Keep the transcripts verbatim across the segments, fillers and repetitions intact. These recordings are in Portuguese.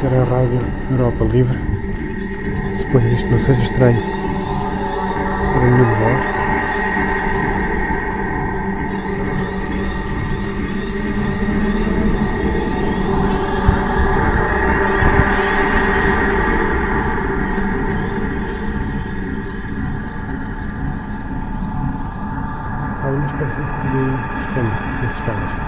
Esta era a Rádio Europa Livre. Suponho que isto não seja estranho para nenhum de vós. Há uma espécie de esquema nesses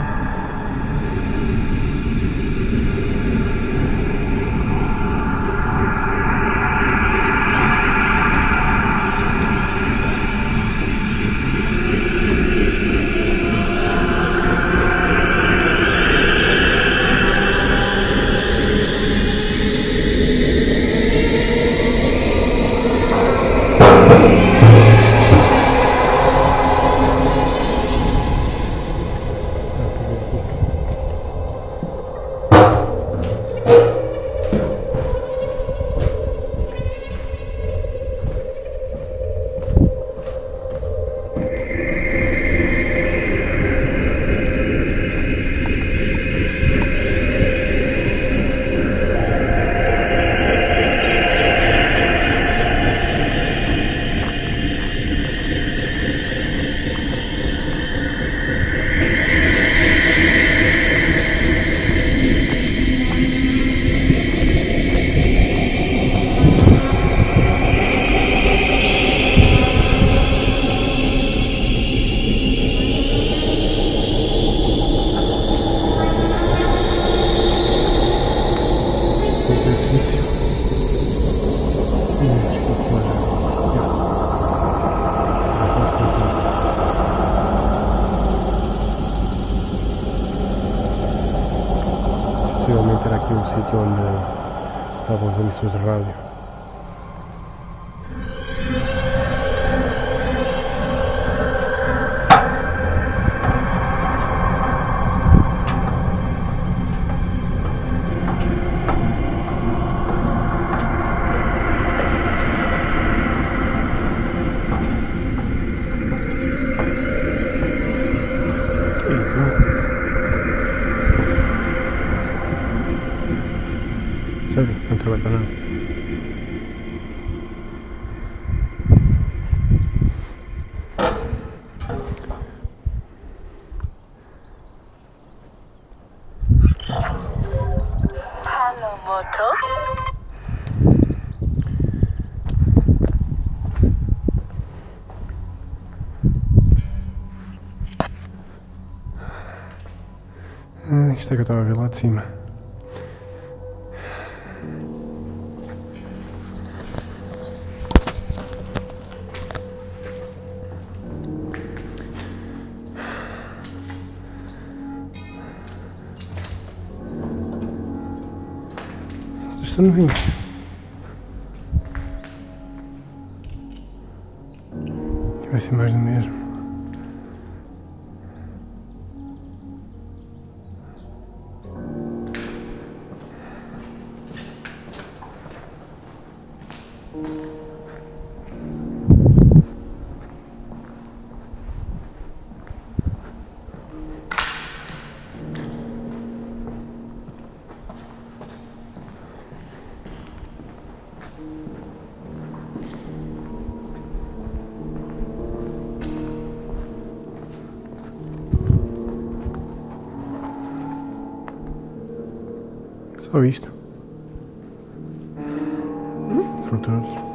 Possivelmente era aqui um sítio onde estavam as emissões de rádio. Sério, não trabalho para nada. Alô, moto? Ah, isto é que eu estava a ver lá de cima. Estou novinho. Vai ser mais do mesmo. Só isto. Frutas.